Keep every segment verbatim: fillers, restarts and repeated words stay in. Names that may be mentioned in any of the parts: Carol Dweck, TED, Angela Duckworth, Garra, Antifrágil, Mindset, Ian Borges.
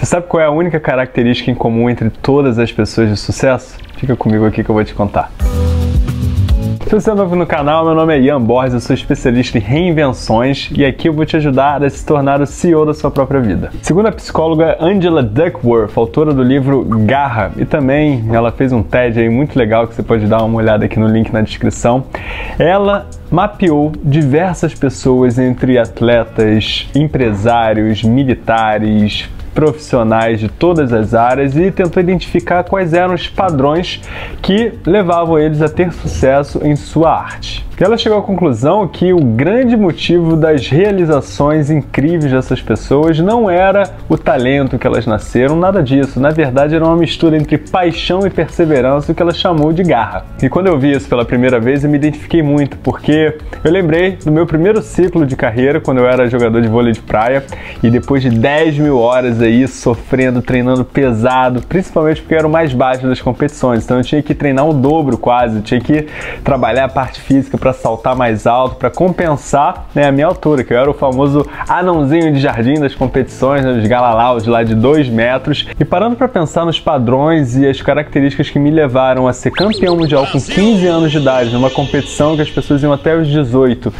Você sabe qual é a única característica em comum entre todas as pessoas de sucesso? Fica comigo aqui que eu vou te contar. Se você é novo no canal, meu nome é Ian Borges, eu sou especialista em reinvenções e aqui eu vou te ajudar a se tornar o C E O da sua própria vida. Segundo a psicóloga Angela Duckworth, autora do livro Garra, e também ela fez um TED aí muito legal que você pode dar uma olhada aqui no link na descrição, ela mapeou diversas pessoas entre atletas, empresários, militares, profissionais de todas as áreas e tentou identificar quais eram os padrões que levavam eles a ter sucesso em sua arte. Ela chegou à conclusão que o grande motivo das realizações incríveis dessas pessoas não era o talento que elas nasceram, nada disso. Na verdade, era uma mistura entre paixão e perseverança, o que ela chamou de garra. E quando eu vi isso pela primeira vez, eu me identifiquei muito, porque eu lembrei do meu primeiro ciclo de carreira, quando eu era jogador de vôlei de praia, e depois de dez mil horas aí, sofrendo, treinando pesado, principalmente porque eu era o mais baixo das competições, então eu tinha que treinar o dobro quase, eu tinha que trabalhar a parte física para saltar mais alto, para compensar, né, a minha altura, que eu era o famoso anãozinho de jardim das competições, né, dos galalaus lá de dois metros. E parando para pensar nos padrões e as características que me levaram a ser campeão mundial com quinze anos de idade, numa competição que as pessoas iam até os dezoito,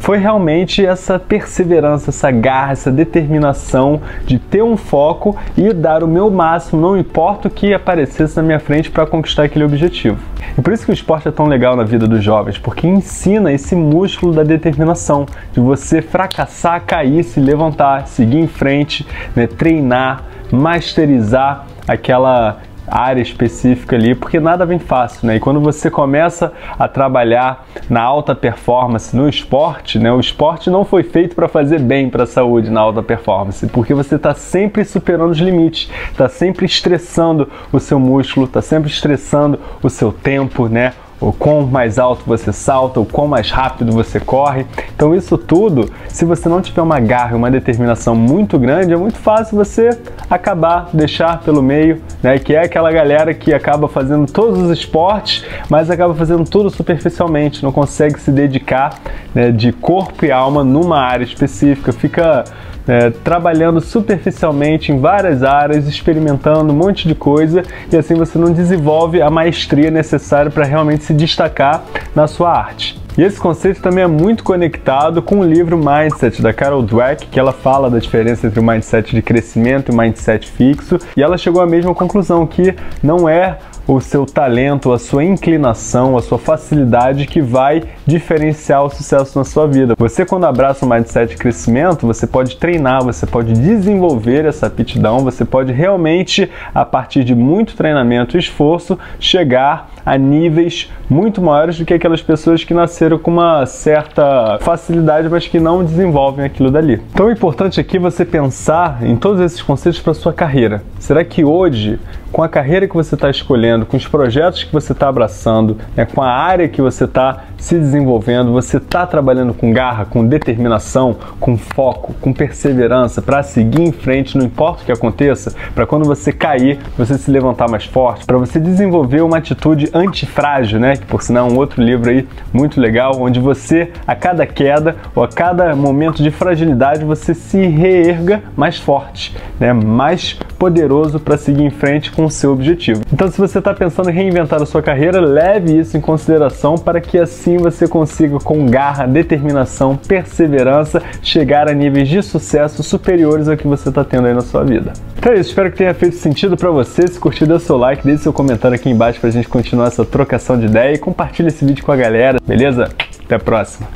foi realmente essa perseverança, essa garra, essa determinação de ter um foco e dar o meu máximo, não importa o que aparecesse na minha frente, para conquistar aquele objetivo. E por isso que o esporte é tão legal na vida dos jovens, porque ensina esse músculo da determinação, de você fracassar, cair, se levantar, seguir em frente, né, treinar, masterizar aquela área específica ali, porque nada vem fácil, né? E quando você começa a trabalhar na alta performance no esporte, né? O esporte não foi feito para fazer bem para a saúde na alta performance, porque você está sempre superando os limites, está sempre estressando o seu músculo, está sempre estressando o seu tempo, né? O quão mais alto você salta, o quão mais rápido você corre. Então isso tudo, se você não tiver uma garra e uma determinação muito grande, é muito fácil você acabar, deixar pelo meio, né? Que é aquela galera que acaba fazendo todos os esportes, mas acaba fazendo tudo superficialmente, não consegue se dedicar, né, de corpo e alma numa área específica, fica É, trabalhando superficialmente em várias áreas, experimentando um monte de coisa, e assim você não desenvolve a maestria necessária para realmente se destacar na sua arte. E esse conceito também é muito conectado com o livro Mindset, da Carol Dweck, que ela fala da diferença entre o mindset de crescimento e o mindset fixo, e ela chegou à mesma conclusão, que não é o seu talento, a sua inclinação, a sua facilidade que vai diferenciar o sucesso na sua vida. Você, quando abraça o mindset de crescimento, você pode treinar, você pode desenvolver essa aptidão, você pode realmente, a partir de muito treinamento e esforço, chegar a níveis muito maiores do que aquelas pessoas que nasceram com uma certa facilidade, mas que não desenvolvem aquilo dali. Então é importante aqui você pensar em todos esses conceitos para sua carreira. Será que hoje, com a carreira que você está escolhendo, com os projetos que você está abraçando, né, com a área que você está se desenvolvendo, você está trabalhando com garra, com determinação, com foco, com perseverança, para seguir em frente, não importa o que aconteça, para quando você cair, você se levantar mais forte, para você desenvolver uma atitude antifrágil, né, que por sinal é um outro livro aí muito legal, onde você, a cada queda ou a cada momento de fragilidade, você se reerga mais forte, né, mais poderoso para seguir em frente com o seu objetivo. Então, se você está pensando em reinventar a sua carreira, leve isso em consideração para que assim você consiga, com garra, determinação, perseverança, chegar a níveis de sucesso superiores ao que você está tendo aí na sua vida. Então é isso, espero que tenha feito sentido para você. Se curtiu, dê seu like, deixe seu comentário aqui embaixo para a gente continuar essa trocação de ideia e compartilha esse vídeo com a galera, beleza? Até a próxima!